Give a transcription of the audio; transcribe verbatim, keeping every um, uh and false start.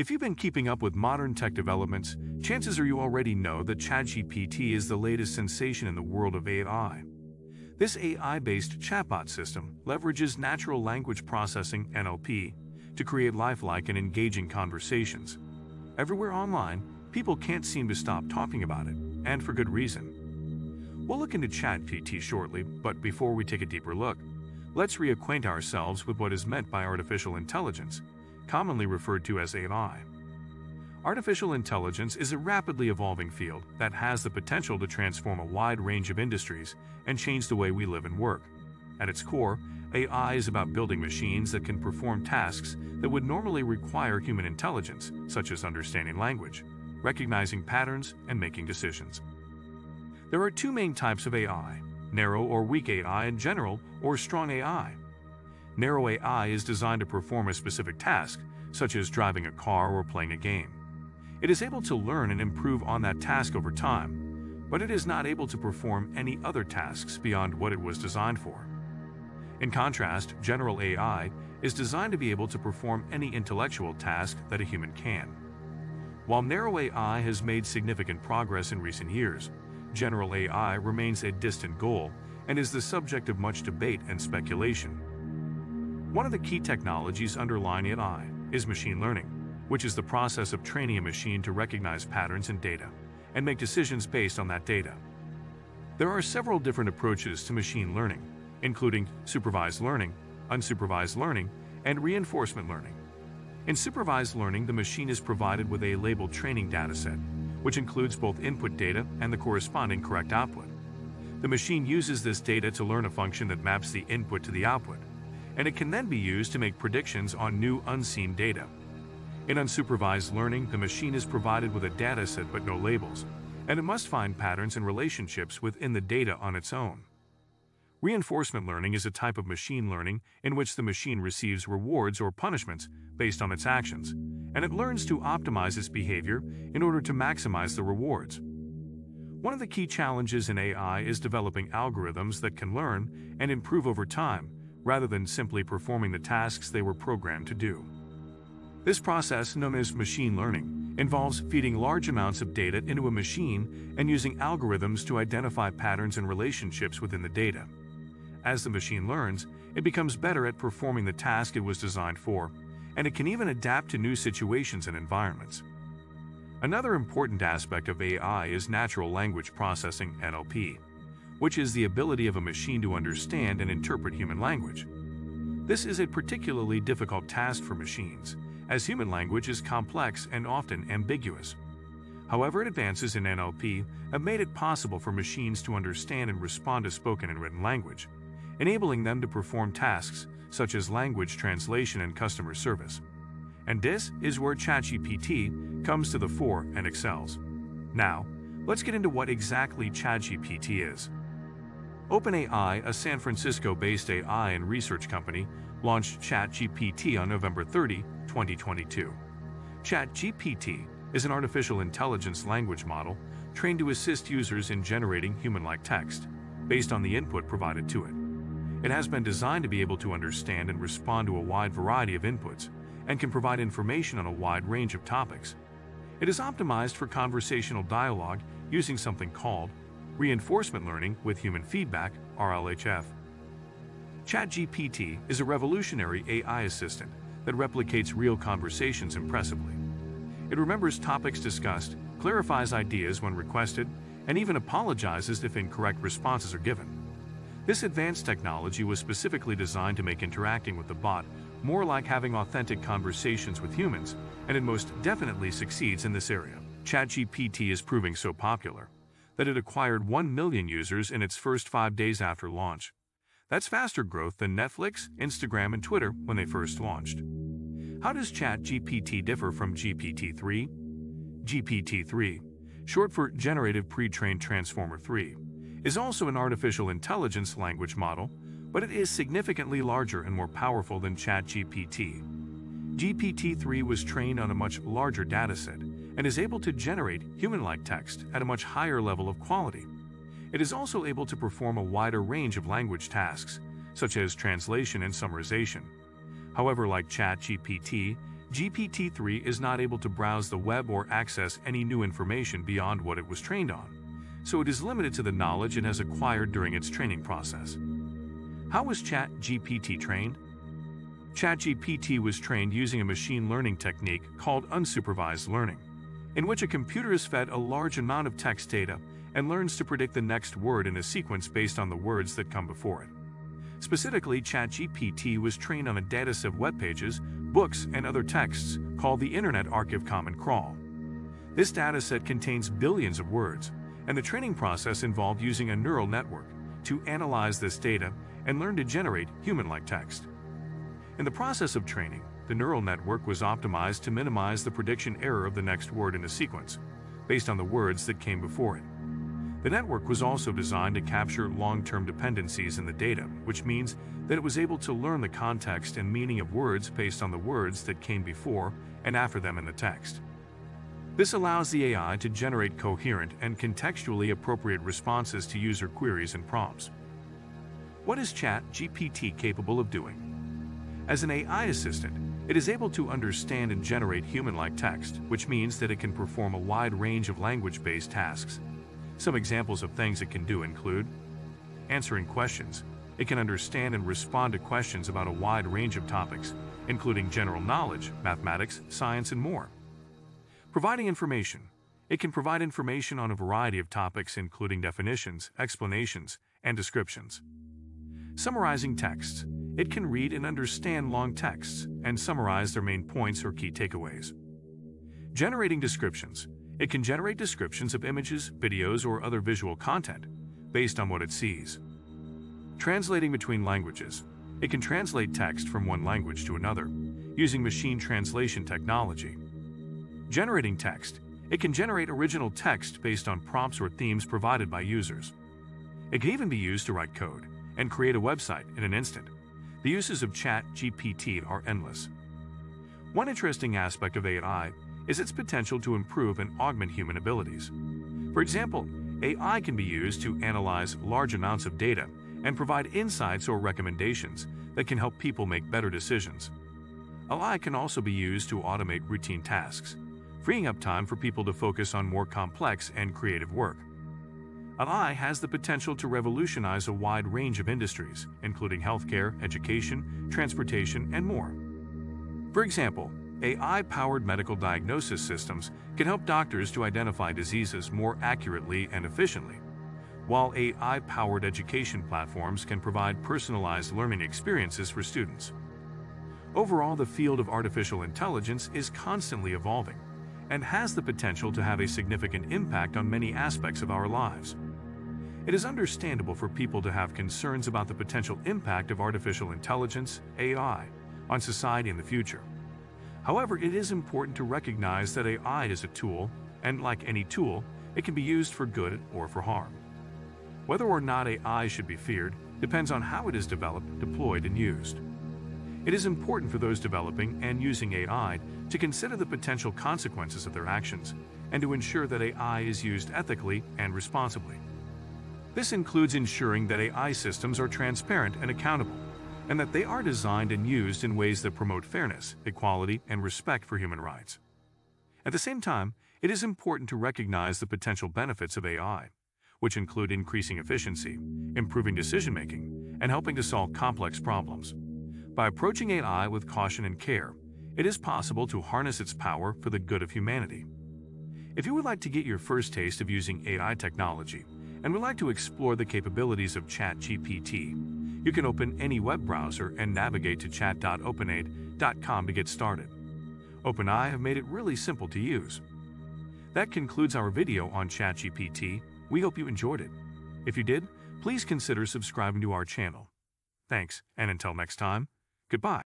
If you've been keeping up with modern tech developments, chances are you already know that ChatGPT is the latest sensation in the world of A I. This A I-based chatbot system leverages natural language processing N L P to create lifelike and engaging conversations. Everywhere online, people can't seem to stop talking about it, and for good reason. We'll look into ChatGPT shortly, but before we take a deeper look, let's reacquaint ourselves with what is meant by artificial intelligence, commonly referred to as A I. Artificial intelligence is a rapidly evolving field that has the potential to transform a wide range of industries and change the way we live and work. At its core, A I is about building machines that can perform tasks that would normally require human intelligence, such as understanding language, recognizing patterns, and making decisions. There are two main types of A I: narrow or weak A I and general or strong A I. Narrow A I is designed to perform a specific task, such as driving a car or playing a game. It is able to learn and improve on that task over time, but it is not able to perform any other tasks beyond what it was designed for. In contrast, general A I is designed to be able to perform any intellectual task that a human can. While narrow A I has made significant progress in recent years, general A I remains a distant goal and is the subject of much debate and speculation. One of the key technologies underlying A I is machine learning, which is the process of training a machine to recognize patterns in data and make decisions based on that data. There are several different approaches to machine learning, including supervised learning, unsupervised learning, and reinforcement learning. In supervised learning, the machine is provided with a labeled training dataset, which includes both input data and the corresponding correct output. The machine uses this data to learn a function that maps the input to the output, and it can then be used to make predictions on new unseen data. In unsupervised learning, the machine is provided with a dataset but no labels, and it must find patterns and relationships within the data on its own. Reinforcement learning is a type of machine learning in which the machine receives rewards or punishments based on its actions, and it learns to optimize its behavior in order to maximize the rewards. One of the key challenges in A I is developing algorithms that can learn and improve over time rather than simply performing the tasks they were programmed to do. This process, known as machine learning, involves feeding large amounts of data into a machine and using algorithms to identify patterns and relationships within the data. As the machine learns, it becomes better at performing the task it was designed for, and it can even adapt to new situations and environments. Another important aspect of A I is natural language processing N L P, which is the ability of a machine to understand and interpret human language. This is a particularly difficult task for machines, as human language is complex and often ambiguous. However, advances in N L P have made it possible for machines to understand and respond to spoken and written language, enabling them to perform tasks such as language translation and customer service. And this is where ChatGPT comes to the fore and excels. Now, let's get into what exactly ChatGPT is. OpenAI, a San Francisco-based A I and research company, launched ChatGPT on November thirtieth, twenty twenty-two. ChatGPT is an artificial intelligence language model trained to assist users in generating human-like text based on the input provided to it. It has been designed to be able to understand and respond to a wide variety of inputs and can provide information on a wide range of topics. It is optimized for conversational dialogue using something called reinforcement learning with human feedback, R L H F. ChatGPT is a revolutionary A I assistant that replicates real conversations impressively. It remembers topics discussed, clarifies ideas when requested, and even apologizes if incorrect responses are given. This advanced technology was specifically designed to make interacting with the bot more like having authentic conversations with humans, and it most definitely succeeds in this area. ChatGPT is proving so popular that it acquired one million users in its first five days after launch. That's faster growth than Netflix, Instagram, and Twitter when they first launched. How does ChatGPT differ from G P T three? G P T three, short for Generative Pre-trained Transformer three, is also an artificial intelligence language model, but it is significantly larger and more powerful than ChatGPT. G P T three was trained on a much larger dataset and is able to generate human-like text at a much higher level of quality. It is also able to perform a wider range of language tasks, such as translation and summarization. However, like ChatGPT, G P T three is not able to browse the web or access any new information beyond what it was trained on, so it is limited to the knowledge it has acquired during its training process. How was ChatGPT trained? ChatGPT was trained using a machine learning technique called unsupervised learning, in which a computer is fed a large amount of text data and learns to predict the next word in a sequence based on the words that come before it. Specifically, ChatGPT was trained on a dataset of web pages, books, and other texts called the Internet Archive Common Crawl. This dataset contains billions of words, and the training process involved using a neural network to analyze this data and learn to generate human-like text. In the process of training, the neural network was optimized to minimize the prediction error of the next word in a sequence, based on the words that came before it. The network was also designed to capture long-term dependencies in the data, which means that it was able to learn the context and meaning of words based on the words that came before and after them in the text. This allows the A I to generate coherent and contextually appropriate responses to user queries and prompts. What is ChatGPT capable of doing? As an A I assistant, it is able to understand and generate human-like text, which means that it can perform a wide range of language-based tasks. Some examples of things it can do include answering questions. It can understand and respond to questions about a wide range of topics, including general knowledge, mathematics, science, and more. Providing information. It can provide information on a variety of topics, including definitions, explanations, and descriptions. Summarizing texts. It can read and understand long texts and summarize their main points or key takeaways. Generating descriptions. It can generate descriptions of images, videos, or other visual content based on what it sees. Translating between languages. It can translate text from one language to another using machine translation technology. Generating text. It can generate original text based on prompts or themes provided by users. It can even be used to write code and create a website in an instant. The uses of ChatGPT are endless. One interesting aspect of A I is its potential to improve and augment human abilities. For example, A I can be used to analyze large amounts of data and provide insights or recommendations that can help people make better decisions. A I can also be used to automate routine tasks, freeing up time for people to focus on more complex and creative work. A I has the potential to revolutionize a wide range of industries, including healthcare, education, transportation, and more. For example, A I-powered medical diagnosis systems can help doctors to identify diseases more accurately and efficiently, while A I-powered education platforms can provide personalized learning experiences for students. Overall, the field of artificial intelligence is constantly evolving and has the potential to have a significant impact on many aspects of our lives. It is understandable for people to have concerns about the potential impact of artificial intelligence, A I, on society in the future. However, it is important to recognize that A I is a tool, and like any tool, it can be used for good or for harm. Whether or not A I should be feared depends on how it is developed, deployed, and used. It is important for those developing and using A I to consider the potential consequences of their actions and to ensure that A I is used ethically and responsibly. This includes ensuring that A I systems are transparent and accountable, and that they are designed and used in ways that promote fairness, equality, and respect for human rights. At the same time, it is important to recognize the potential benefits of A I, which include increasing efficiency, improving decision-making, and helping to solve complex problems. By approaching A I with caution and care, it is possible to harness its power for the good of humanity. If you would like to get your first taste of using A I technology and would like to explore the capabilities of ChatGPT, you can open any web browser and navigate to chat dot open A I dot com to get started. OpenAI have made it really simple to use. That concludes our video on ChatGPT. We hope you enjoyed it. If you did, please consider subscribing to our channel. Thanks, and until next time, goodbye.